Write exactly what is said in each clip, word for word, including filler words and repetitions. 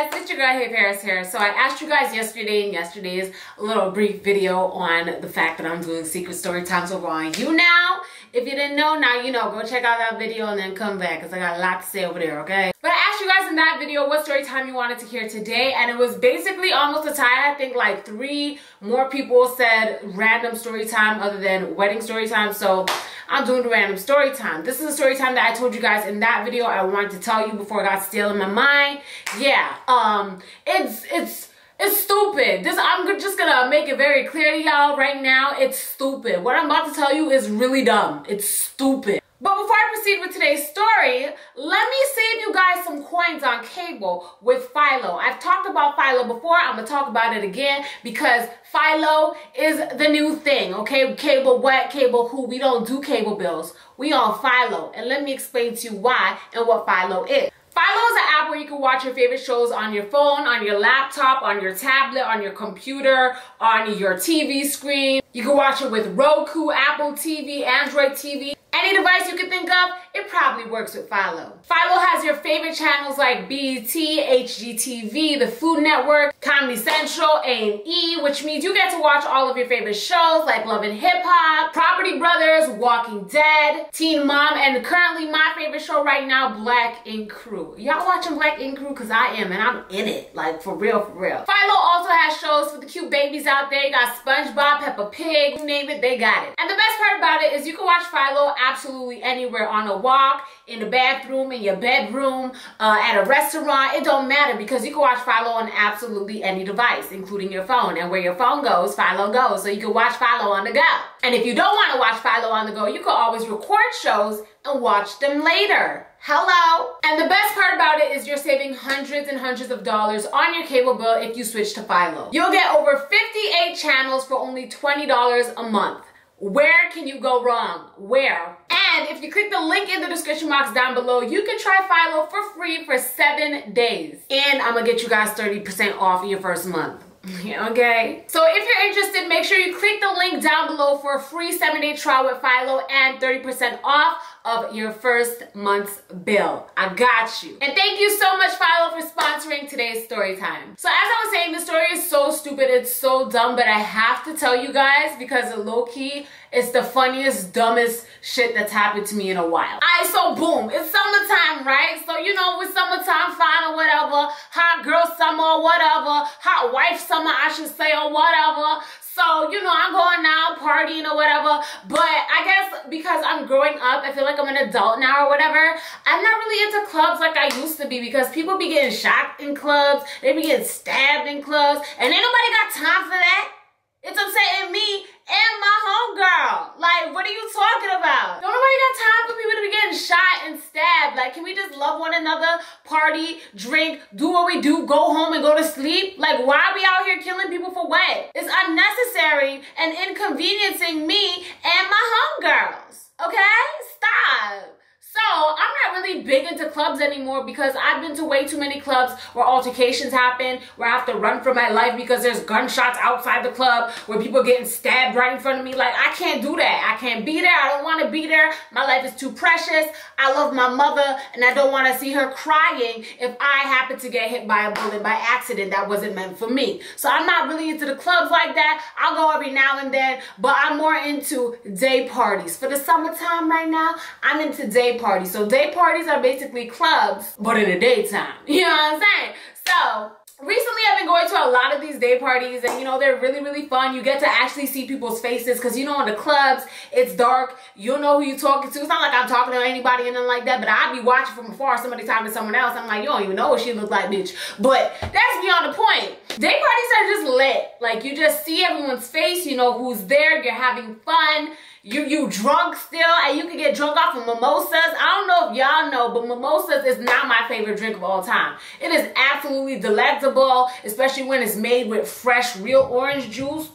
guys, it's your girl Hey Paris here. So I asked you guys yesterday in yesterday's little brief video on the fact that I'm doing secret story times over on YouNow. If you didn't know, now you know. Go check out that video and then come back because I got a lot to say over there, okay? But I asked you guys in that video what story time you wanted to hear today, and it was basically almost a tie. I think like three more people said random story time other than wedding story time, so I'm doing the random story time. This is a story time that I told you guys in that video I wanted to tell you before I got stale in my mind. Yeah, um, it's, it's, it's stupid. This, I'm just gonna make it very clear to y'all right now. It's stupid. What I'm about to tell you is really dumb. It's stupid. But before I proceed with today's story, let me save you guys some coins on cable with Philo. I've talked about Philo before. I'm going to talk about it again because Philo is the new thing, okay? Cable what? Cable who? We don't do cable bills. We on Philo. And let me explain to you why and what Philo is. Philo is an app where you can watch your favorite shows on your phone, on your laptop, on your tablet, on your computer, on your T V screen. You can watch it with Roku, Apple T V, Android T V. Any device you can think of, it probably works with Philo. Philo has your favorite channels like B E T, H G T V, the Food Network, Comedy Central, A and E, which means you get to watch all of your favorite shows like Love and Hip Hop, Property Brothers, Walking Dead, Teen Mom, and currently my favorite show right now, Black Ink Crew. Y'all watching Black Ink Crew? Because I am, and I'm in it. Like, for real, for real. Philo also has shows for the cute babies out there. You got SpongeBob, Peppa Pig, you name it, they got it. And the best part about it is you can watch Philo absolutely anywhere, on a walk, in the bathroom, in your bedroom, uh, at a restaurant. It don't matter because you can watch Philo on absolutely any device, including your phone. And where your phone goes, Philo goes. So you can watch Philo on the go. And if you don't want to watch Philo on the go, you can always record shows and watch them later. Hello. And the best part about it is you're saving hundreds and hundreds of dollars on your cable bill if you switch to Philo. You'll get over fifty-eight channels for only twenty dollars a month. Where can you go wrong? Where? And if you click the link in the description box down below, you can try Philo for free for seven days. And I'm gonna get you guys thirty percent off in your first month. Okay? So if you're interested, make sure you click the link down below for a free seven-day trial with Philo and thirty percent off of your first month's bill. I got you. And thank you so much, Philo, for sponsoring today's story time. So as I was saying, the story is so stupid, it's so dumb, but I have to tell you guys because low-key, it's the funniest, dumbest shit that's happened to me in a while. Alright, so boom, it's summertime, right? So you know, with summertime, fine or whatever, hot girl summer or whatever, hot wife summer, I should say, or whatever. So, you know, I'm going out partying or whatever, but I guess because I'm growing up, I feel like I'm an adult now or whatever, I'm not really into clubs like I used to be because people be getting shot in clubs, they be getting stabbed in clubs, and ain't nobody got time for that. It's upsetting me and my homegirl. Like, what are you talking about? Don't nobody got time for people to be getting shot and stabbed. Like, can we just love one another, party, drink, do what we do, go home and go to sleep? Like, why are we out here killing people for what? It's unnecessary and inconveniencing me and my homegirls. Okay? Stop. So, I'm not really big into clubs anymore because I've been to way too many clubs where altercations happen, where I have to run for my life because there's gunshots outside the club, where people are getting stabbed right in front of me. Like, I can't do that. I can't be there. I don't want to be there. My life is too precious. I love my mother, and I don't want to see her crying if I happen to get hit by a bullet by accident that wasn't meant for me. So, I'm not really into the clubs like that. I'll go every now and then, but I'm more into day parties. For the summertime right now, I'm into day parties. Parties. So day parties are basically clubs, but in the daytime. You know what I'm saying? So recently I've been going to a lot of these day parties and you know they're really really fun. You get to actually see people's faces because you know in the clubs it's dark. You don't know who you're talking to. It's not like I'm talking to anybody and nothing like that, but I'd be watching from afar somebody talking to someone else. I'm like, you don't even know what she look like, bitch. But that's beyond the point. Day parties are just lit. Like you just see everyone's face, you know who's there, you're having fun. You you drunk still, and you can get drunk off of mimosas. I don't know if y'all know, but mimosas is not my favorite drink of all time. It is absolutely delectable, especially when it's made with fresh, real orange juice.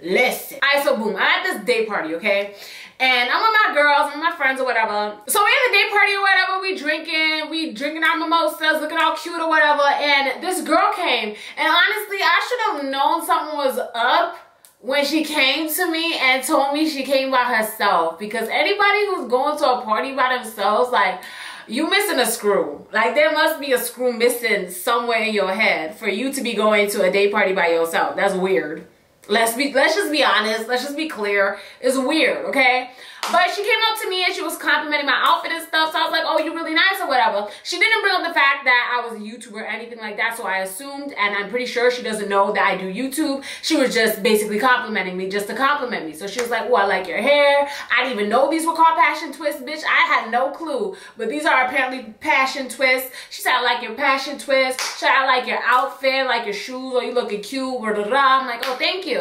Listen. All right, so boom, I'm at this day party, okay? And I'm with my girls, I'm with my friends or whatever. So we're at the day party or whatever, we drinking, we drinking our mimosas, looking all cute or whatever, and this girl came. And honestly, I should have known something was up when she came to me and told me she came by herself, because anybody who's going to a party by themselves, like, you missing a screw. Like, there must be a screw missing somewhere in your head for you to be going to a day party by yourself. That's weird. Let's be, let's just be honest. Let's just be clear. It's weird, okay? But she came up to me and she was complimenting my outfit and stuff. So I was like, oh, you're really nice or whatever. She didn't bring up the fact that I was a YouTuber or anything like that. So I assumed, and I'm pretty sure she doesn't know that I do YouTube. She was just basically complimenting me just to compliment me. So she was like, oh, I like your hair. I didn't even know these were called passion twists, bitch. I had no clue. But these are apparently passion twists. She said, I like your passion twist. She said, I like your outfit, like your shoes, or you looking cute. Blah, blah, blah. I'm like, oh, thank you.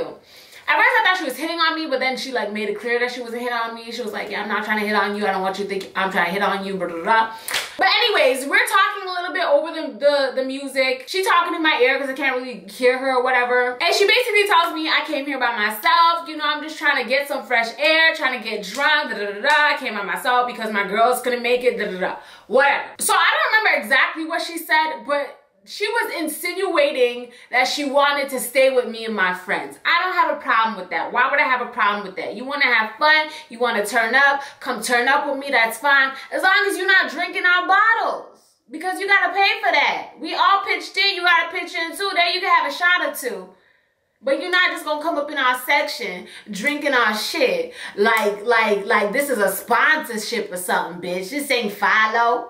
At first I thought she was hitting on me, but then she like made it clear that she wasn't hitting on me. She was like, yeah, I'm not trying to hit on you. I don't want you to think I'm trying to hit on you, blah, blah, blah. But anyways, we're talking a little bit over the, the, the music. She talking in my ear because I can't really hear her or whatever. And she basically tells me I came here by myself. You know, I'm just trying to get some fresh air, trying to get drunk, da, da, da, da. I came by myself because my girls couldn't make it, da, da, da. Whatever. So I don't remember exactly what she said, but she was insinuating that she wanted to stay with me and my friends. I don't have a problem with that. Why would I have a problem with that? You want to have fun, you want to turn up, come turn up with me, that's fine. As long as you're not drinking our bottles. Because you got to pay for that. We all pitched in, you got to pitch in too. There you can have a shot or two. But you're not just going to come up in our section drinking our shit. Like, like, like this is a sponsorship or something, bitch. This ain't Philo.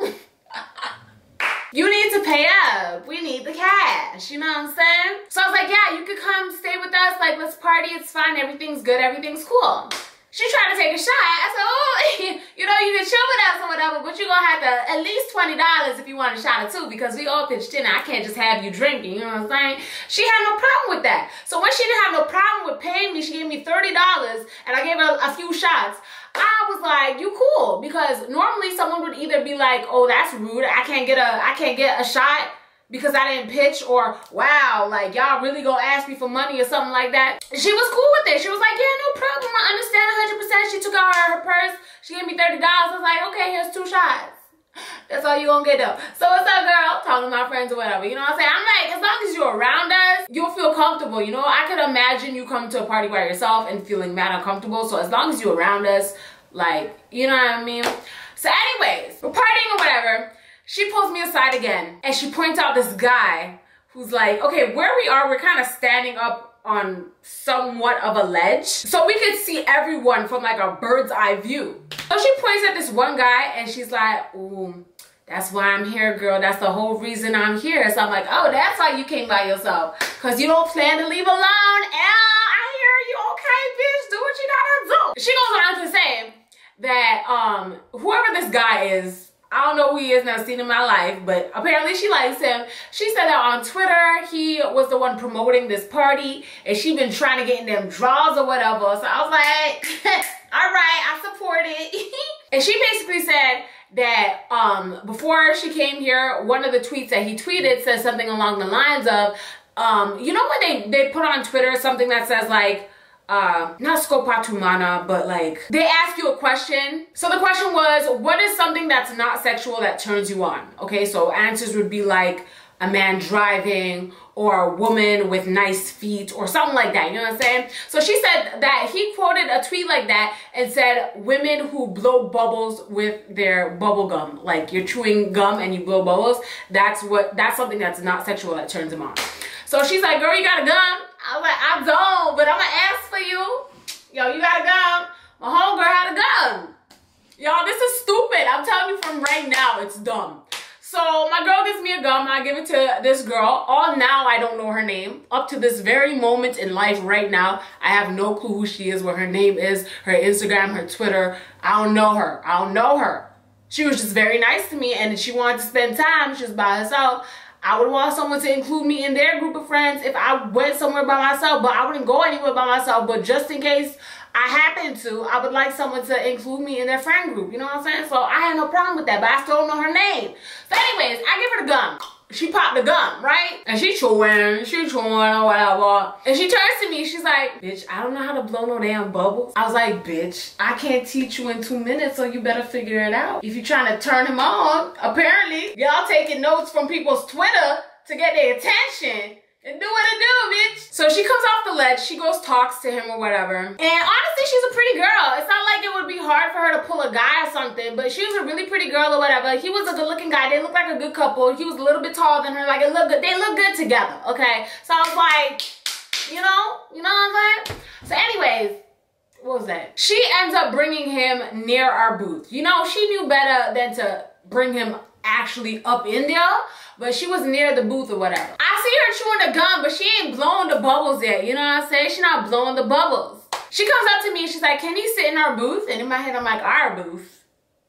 You need to pay up. We need the cash. You know what I'm saying? So I was like, yeah, you could come stay with us. Like, let's party. It's fine. Everything's good. Everything's cool. She tried to take a shot. I said, oh, you know, you can chill with us or whatever, but you're going to have to at least twenty dollars if you want a shot or two because we all pitched in. I can't just have you drinking. You know what I'm saying? She had no problem with that. So when she didn't have no problem with paying me, she gave me thirty dollars and I gave her a few shots. I was like, you cool, because normally someone would either be like, oh, that's rude, I can't get a I can't get a shot because I didn't pitch, or wow, like y'all really gonna ask me for money or something like that. She was cool with it. She was like, yeah, no problem, I understand one hundred percent. She took out her, her purse, she gave me thirty dollars. I was like, okay, here's two shots. That's all you gonna get though. So what's up, girl? Talking to my friends or whatever. You know what I'm saying? I'm like, as long as you're around us, you'll feel comfortable. You know, I could imagine you come to a party by yourself and feeling mad uncomfortable. So as long as you're around us, like, you know what I mean? So anyways, we're partying or whatever. She pulls me aside again and she points out this guy who's like, okay, where we are, we're kind of standing up on somewhat of a ledge, so we could see everyone from like a bird's eye view. So she points at this one guy and she's like, ooh, that's why I'm here, girl. That's the whole reason I'm here. So I'm like, oh, that's why you came by yourself, because you don't plan to leave alone. L, I hear you. Okay, bitch, do what you gotta do. She goes on to say that um, whoever this guy is, I don't know who he is, never seen in my life, but apparently she likes him. She said that on Twitter, he was the one promoting this party, and she been trying to get in them draws or whatever. So I was like, all right, I support it. And she basically said that um, before she came here, one of the tweets that he tweeted said something along the lines of, um, you know when they, they put on Twitter something that says like, Uh, not skopatumana, but like they ask you a question. So the question was, what is something that's not sexual that turns you on? Okay, so answers would be like a man driving or a woman with nice feet or something like that, you know what I'm saying? So she said that he quoted a tweet like that and said women who blow bubbles with their bubble gum, like you're chewing gum and you blow bubbles, that's what, that's something that's not sexual that turns him on. So she's like, girl, you got a gun? I was like, I don't, but I'm gonna ask for you. Yo, you got a gun? My homegirl had a gun. Y'all, this is stupid. I'm telling you from right now, it's dumb. So my girl gives me a gun, I give it to this girl. All now, I don't know her name. Up to this very moment in life right now, I have no clue who she is, what her name is, her Instagram, her Twitter. I don't know her, I don't know her. She was just very nice to me and she wanted to spend time, she was by herself. I would want someone to include me in their group of friends if I went somewhere by myself, but I wouldn't go anywhere by myself. But just in case I happen to, I would like someone to include me in their friend group. You know what I'm saying? So I had no problem with that, but I still don't know her name. So anyways, I give her the gum. She popped the gum, right? And she chewing, she chewing or whatever. And she turns to me, she's like, bitch, I don't know how to blow no damn bubbles. I was like, bitch, I can't teach you in two minutes, so you better figure it out. If you're trying to turn him on, apparently, y'all taking notes from people's Twitter to get their attention. and do what it do, bitch. So she comes off the ledge, she goes, talks to him or whatever. And honestly, she's a pretty girl. It's not like it would be hard for her to pull a guy or something, but she was a really pretty girl or whatever. He was a good looking guy. They looked like a good couple. He was a little bit taller than her. Like, it looked good. They looked good together, okay? So I was like, you know, you know what I'm saying? So anyways, what was that? She ends up bringing him near our booth. You know, she knew better than to bring him actually up in there, but she was near the booth or whatever. I see her chewing the gum, but she ain't blowing the bubbles yet. You know what I'm saying? She's not blowing the bubbles. She comes up to me and she's like, can you sit in our booth? And in my head, I'm like, our booth?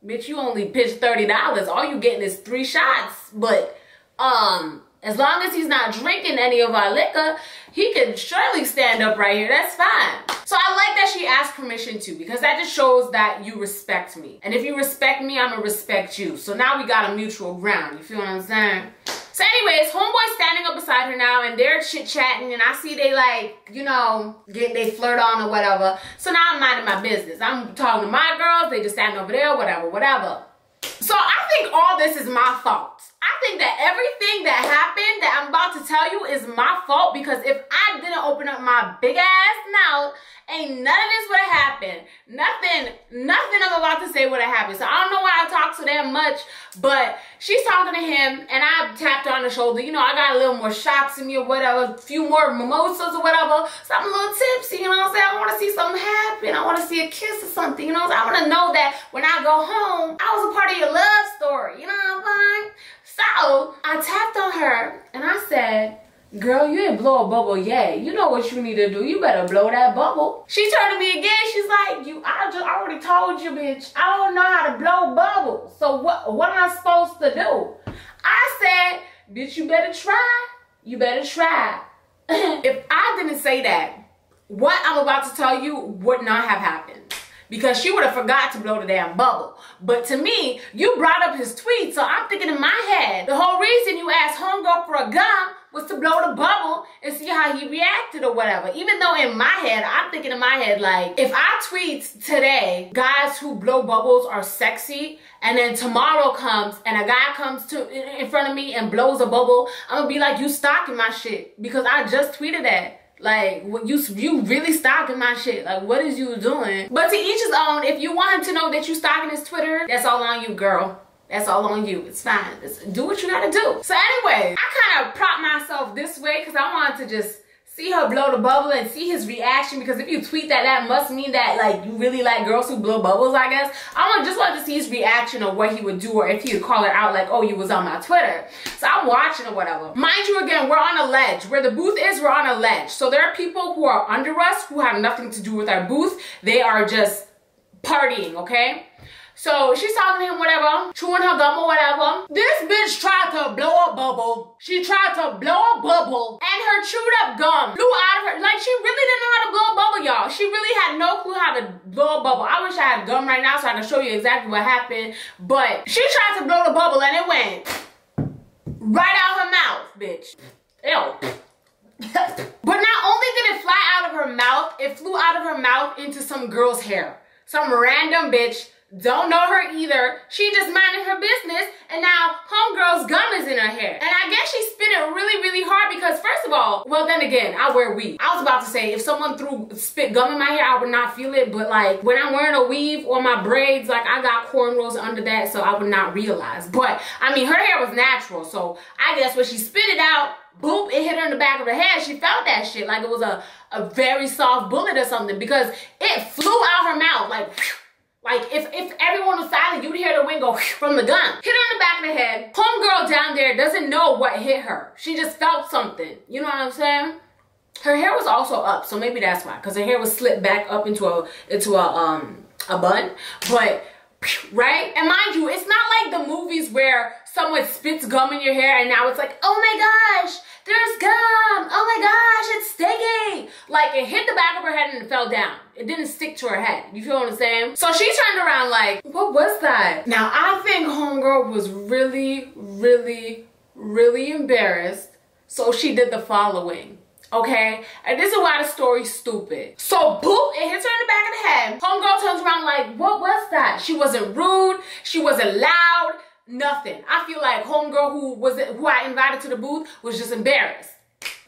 Bitch, you only pitched thirty dollars. All you getting is three shots. But, um... as long as he's not drinking any of our liquor, he can surely stand up right here. That's fine. So I like that she asked permission too, because that just shows that you respect me. And if you respect me, I'm gonna respect you. So now we got a mutual ground. You feel what I'm saying? So anyways, homeboy's standing up beside her now and they're chit-chatting, and I see they like, you know, getting they flirt on or whatever. So now I'm minding my business. I'm talking to my girls, they just standing over there, whatever, whatever. So I think all this is my fault. I think that everything that happened that I'm about to tell you is my fault, because if I didn't open up my big ass mouth, ain't none of this would have happened. Nothing, nothing I'm about to say would have happened. So I don't know why I talk so damn much, but she's talking to him and I tapped her on the shoulder. You know, I got a little more shots in me or whatever, a few more mimosas or whatever. So I'm a little tipsy, you know what I'm saying? I want to see something happen. I want to see a kiss or something, you know what I'm saying? I want to know that when I go home, I was a part of your love story, you know what I'm saying? So I tapped on her and I said, girl, you ain't blow a bubble yet. You know what you need to do. You better blow that bubble. She turned to me again. She's like, you, I just I already told you, bitch. I don't know how to blow bubbles. So what, what am I supposed to do? I said, bitch, you better try. You better try. If I didn't say that, what I'm about to tell you would not have happened, because she would have forgot to blow the damn bubble. But to me, you brought up his tweet, so I'm thinking in my head, the whole reason you asked homegirl for a gun was to blow the bubble and see how he reacted or whatever. Even though in my head, I'm thinking in my head, like, if I tweet today, guys who blow bubbles are sexy, and then tomorrow comes and a guy comes to in front of me and blows a bubble, I'm gonna be like, you stalking my shit, because I just tweeted that. Like, what you you really stalking my shit. Like, what is you doing? But to each his own. If you want him to know that you stalking his Twitter, that's all on you, girl. That's all on you. It's fine. It's, do what you gotta do. So anyway, I kind of propped myself this way because I wanted to just see her blow the bubble and see his reaction, because if you tweet that, that must mean that, like, you really like girls who blow bubbles, I guess. I just wanted to see his reaction or what he would do, or if he would call it out like, oh, you was on my Twitter. So I'm watching or whatever. Mind you, again, we're on a ledge. Where the booth is, we're on a ledge. So there are people who are under us who have nothing to do with our booth. They are just partying, okay? So she's talking to him, whatever, chewing her gum or whatever. This bitch tried to blow a bubble. She tried to blow a bubble, and her chewed up gum blew out of her. Like, she really didn't know how to blow a bubble, y'all. She really had no clue how to blow a bubble. I wish I had gum right now so I could show you exactly what happened. But she tried to blow the bubble and it went right out her mouth, bitch. Ew. But not only did it fly out of her mouth, it flew out of her mouth into some girl's hair. Some random bitch. Don't know her either. She just minded her business, and now homegirl's gum is in her hair. And I guess she spit it really, really hard, because first of all, well, then again, I wear weave. I was about to say, if someone threw spit gum in my hair, I would not feel it, but like, when I'm wearing a weave or my braids, like, I got cornrows under that, so I would not realize. But, I mean, her hair was natural, so I guess when she spit it out, boop, it hit her in the back of her head. She felt that shit like it was a, a very soft bullet or something, because it flew out her mouth, like, Like, if, if everyone was silent, you'd hear the wind go from the gun. Hit her in the back of the head. Homegirl down there doesn't know what hit her. She just felt something. You know what I'm saying? Her hair was also up, so maybe that's why. Because her hair was slipped back up into a, into a, um, a bun. But, right? And mind you, it's not like the movies where someone spits gum in your hair and now it's like, oh my gosh, there's gum. Oh my gosh, it's sticky. Like, it hit the back of her head and it fell down. It didn't stick to her head. You feel what I'm saying? So she turned around like, what was that? Now, I think homegirl was really, really, really embarrassed. So she did the following, okay? And this is why the story's stupid. So, boop, it hits her in the back of the head. Homegirl turns around like, what was that? She wasn't rude. She wasn't loud. Nothing. I feel like homegirl who was who I invited to the booth was just embarrassed.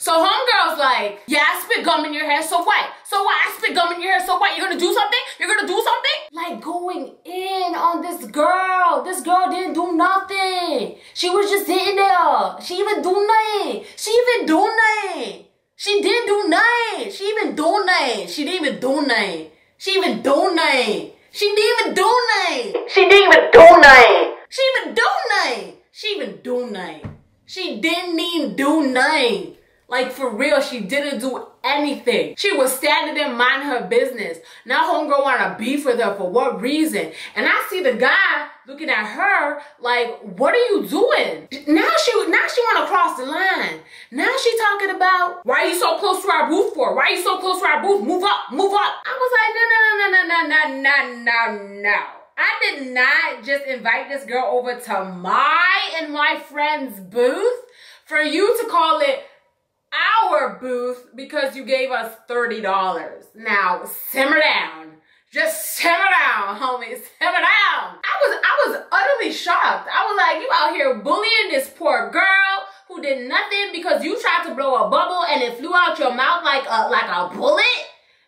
So homegirl's like, yeah, I spit gum in your hair, so what? So what? I spit gum in your hair, so what? You're gonna do something? You're gonna do something? Like going in on this girl. This girl didn't do nothing. She was just sitting there. She even do nothing. She even do nothing. She didn't do nothing. She even do nothing. She didn't even do nothing. She even do nothing. She didn't even do nothing. She didn't even do nothing. She even do nothing. She even do nothing. She didn't even do nothing. Like for real, she didn't do anything. She was standing there minding her business. Now homegirl wanna beef with her for what reason? And I see the guy looking at her like, what are you doing? Now she now she wanna cross the line. Now she talking about, why are you so close to our booth for? Why are you so close to our booth? Move up, move up. I was like, no, no, no, no, no, no, no, no, no. I did not just invite this girl over to my and my friend's booth for you to call it our booth because you gave us thirty dollars. Now simmer down. Just simmer down, homie. Simmer down. I was I was utterly shocked. I was like, you out here bullying this poor girl who did nothing because you tried to blow a bubble and it flew out your mouth like a like a bullet?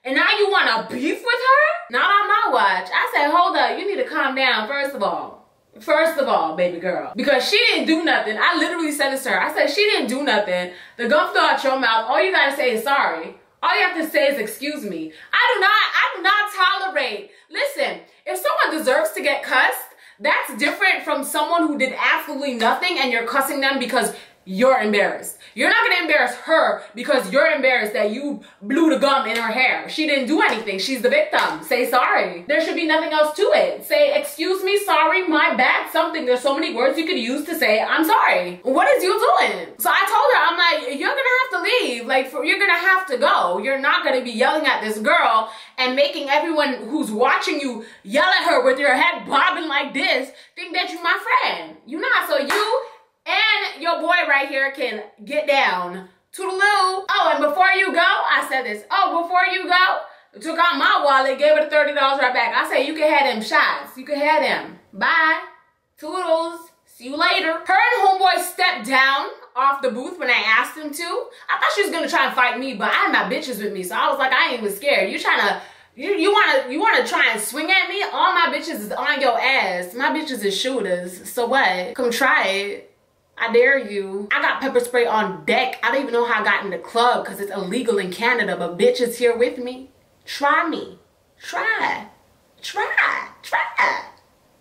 And now you wanna beef with her? Not on my watch. I said, hold up, you need to calm down, first of all. First of all, baby girl, because she didn't do nothing. I literally said this to her. I said, she didn't do nothing. The gum flew out your mouth. All you gotta say is sorry. All you have to say is excuse me. I do not, I do not tolerate. Listen, if someone deserves to get cussed, that's different from someone who did absolutely nothing and you're cussing them because you're embarrassed. You're not gonna embarrass her because you're embarrassed that you blew the gum in her hair. She didn't do anything. She's the victim. Say sorry. There should be nothing else to it. Say, excuse me, sorry, my bad, something. There's so many words you could use to say, I'm sorry. What is you doing? So I told her, I'm like, you're gonna have to leave. Like, for, you're gonna have to go. You're not gonna be yelling at this girl and making everyone who's watching you yell at her with your head bobbing like this, think that you're my friend. You're not, so you, and your boy right here can get down. Toodaloo. Oh, and before you go, I said this. Oh, before you go, took out my wallet, gave her thirty dollars right back. I said, you can have them shots. You can have them. Bye. Toodles. See you later. Her and homeboy stepped down off the booth when I asked him to. I thought she was going to try and fight me, but I had my bitches with me, so I was like, I ain't even scared. You trying to... You, you wanna you wanna try and swing at me? All my bitches is on your ass. My bitches is shooters. So what? Come try it. I dare you. I got pepper spray on deck. I don't even know how I got in the club because it's illegal in Canada, but bitch is here with me. Try me. Try. Try. Try.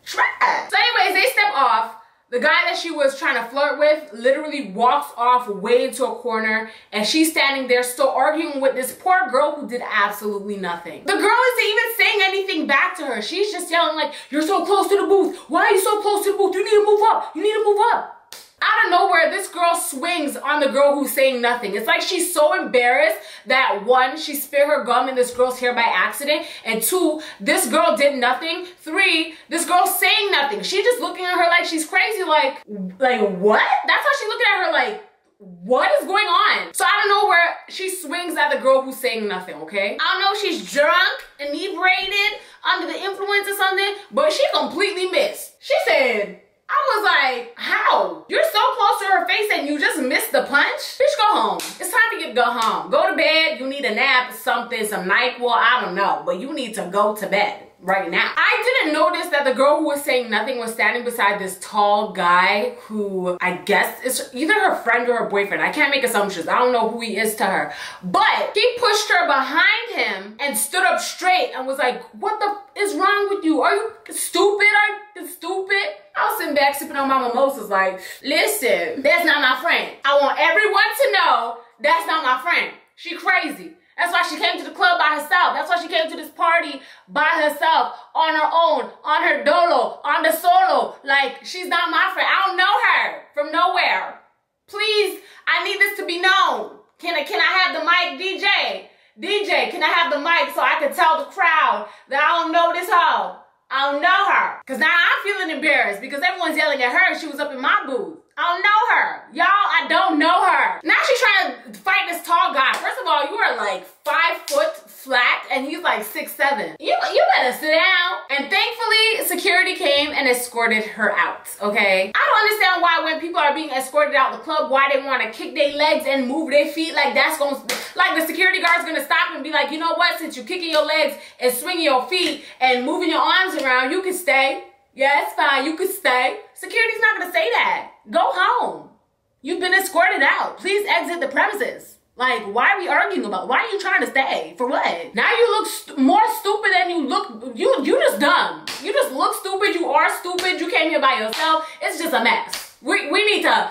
Try. So anyways, they step off. The guy that she was trying to flirt with literally walks off way into a corner and she's standing there still arguing with this poor girl who did absolutely nothing. The girl isn't even saying anything back to her. She's just yelling like, you're so close to the booth. Why are you so close to the booth? You need to move up. You need to move up. Out of nowhere, this girl swings on the girl who's saying nothing. It's like she's so embarrassed that one, she spit her gum in this girl's hair by accident, and two, this girl did nothing. Three, this girl's saying nothing. She's just looking at her like she's crazy, like, like what? That's how she's looking at her like, what is going on? So out of nowhere, she swings at the girl who's saying nothing, okay? I don't know if she's drunk, inebriated, under the influence or something, but she completely missed. She said... I was like, how? You're so close to her face and you just missed the punch? Bitch, go home. It's time for you to go home. Go to bed. You need a nap, something, some NyQuil. I don't know. But you need to go to bed right now. I didn't notice that the girl who was saying nothing was standing beside this tall guy who I guess is either her friend or her boyfriend. I can't make assumptions. I don't know who he is to her. But he pushed her behind him and stood up straight and was like, what the f is wrong with you? Are you stupid? Are you stupid? I was sitting back sipping on my mimosas like, listen, that's not my friend. I want everyone to know that's not my friend. She crazy. That's why she came to the club by herself. That's why she came to this party by herself, on her own, on her dolo, on the solo. Like, she's not my friend. I don't know her from nowhere. Please, I need this to be known. Can I, can I have the mic, D J? D J, can I have the mic so I can tell the crowd that I don't know this hoe? I don't know her. Because now I'm feeling embarrassed because everyone's yelling at her. She was up in my booth. I don't know her. Y'all, I don't know her. Now she's trying to fight this tall guy. First of all, you are like five foot flat and he's like six seven. You, you better sit down. And thankfully, security came and escorted her out, okay? I don't understand why when people are being escorted out the club, why they want to kick their legs and move their feet. Like, that's going to, like, the security guard's going to stop and be like, you know what? Since you're kicking your legs and swinging your feet and moving your arms around, you can stay. Yeah, it's fine. You can stay. Security's not going to say that. Go home. You've been escorted out. Please exit the premises. Like, why are we arguing about? Why are you trying to stay? For what? Now you look st more stupid than you look. You you just dumb. You just look stupid. You are stupid. You came here by yourself. It's just a mess. We we need to.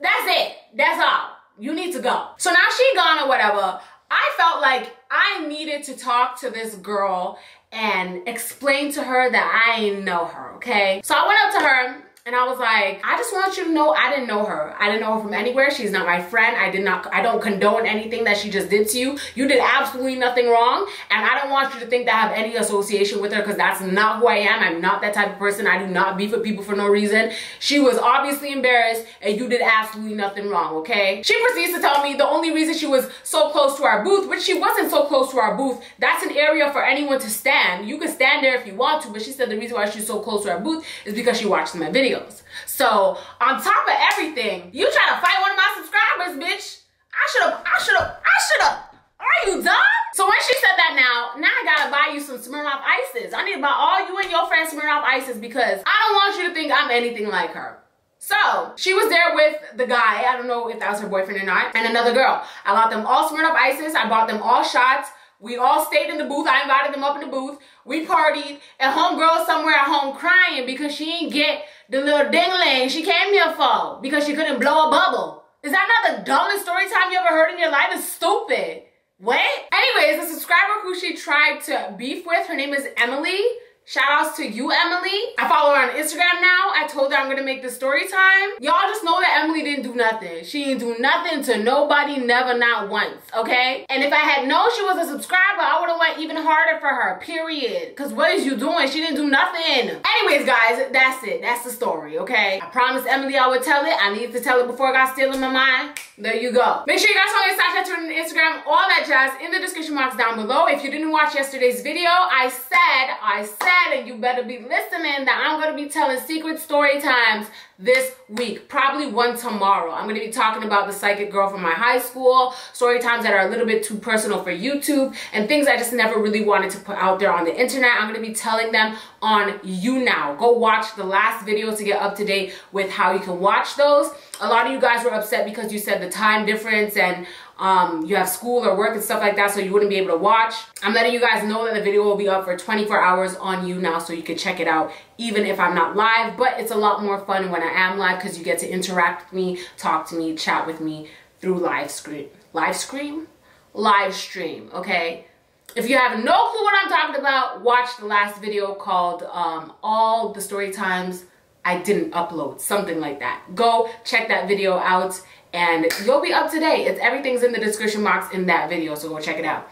That's it. That's all. You need to go. So now she gone or whatever. I felt like I needed to talk to this girl and explain to her that I ain't know her. Okay. So I went up to her. And I was like, I just want you to know I didn't know her. I didn't know her from anywhere. She's not my friend. I did not, I don't condone anything that she just did to you. You did absolutely nothing wrong. And I don't want you to think that I have any association with her because that's not who I am. I'm not that type of person. I do not beef with people for no reason. She was obviously embarrassed and you did absolutely nothing wrong, okay? She proceeds to tell me the only reason she was so close to our booth, which she wasn't so close to our booth, that's an area for anyone to stand. You can stand there if you want to, but she said the reason why she's so close to our booth is because she watched my video. So on top of everything, you try to fight one of my subscribers, bitch. I should have, I should have, I should have. Are you dumb? So when she said that now, now I gotta buy you some Smirnoff Ices. I need to buy all you and your friends Smirnoff Ices because I don't want you to think I'm anything like her. So she was there with the guy. I don't know if that was her boyfriend or not. And another girl. I bought them all Smirnoff Ices. I bought them all shots. We all stayed in the booth. I invited them up in the booth. We partied. And homegirl somewhere at home crying because she didn't get the little ding-a-ling she came here for because she couldn't blow a bubble. Is that not the dumbest story time you ever heard in your life? It's stupid. What? Anyways, the subscriber who she tried to beef with, her name is Emily. Shout outs to you, Emily. I follow her on Instagram now. I told her I'm gonna make this story time. Y'all just know that Emily didn't do nothing. She didn't do nothing to nobody, never, not once, okay? And if I had known she was a subscriber, I would've went even harder for her, period. Cause what is you doing? She didn't do nothing. Anyways, guys, that's it. That's the story, okay? I promised Emily I would tell it. I needed to tell it before it got still in my mind. There you go. Make sure you guys follow me on Snapchat, Twitter, and Instagram, all that jazz in the description box down below. If you didn't watch yesterday's video, I said, I said, and you better be listening, that I'm going to be telling secret story times this week, probably one tomorrow. I'm going to be talking about the psychic girl from my high school, story times that are a little bit too personal for YouTube, and things I just never really wanted to put out there on the internet. I'm going to be telling them on YouNow. Go watch the last video to get up to date with how you can watch those. A lot of you guys were upset because you said the time difference and Um, you have school or work and stuff like that, so you wouldn't be able to watch. I'm letting you guys know that the video will be up for twenty-four hours on YouNow, so you can check it out even if I'm not live. But it's a lot more fun when I am live because you get to interact with me, talk to me, chat with me through live screen. Live stream? Live stream, okay? If you have no clue what I'm talking about, watch the last video called um, All the Story Times I Didn't Upload, something like that. Go check that video out. And you'll be up to date. It's, everything's in the description box in that video, so go check it out.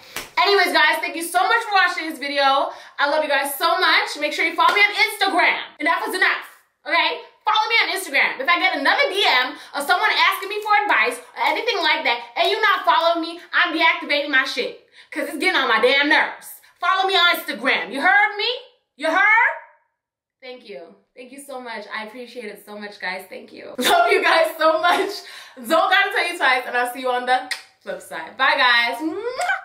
Anyways, guys, thank you so much for watching this video. I love you guys so much. Make sure you follow me on Instagram. Enough is enough, okay? Follow me on Instagram. If I get another D M of someone asking me for advice or anything like that, and you not follow me, I'm deactivating my shit because it's getting on my damn nerves. Follow me on Instagram. You heard me? You heard? Thank you. Thank you so much. I appreciate it so much, guys. Thank you. Love you guys so much. Don't gotta tell you twice, and I'll see you on the flip side. Bye, guys.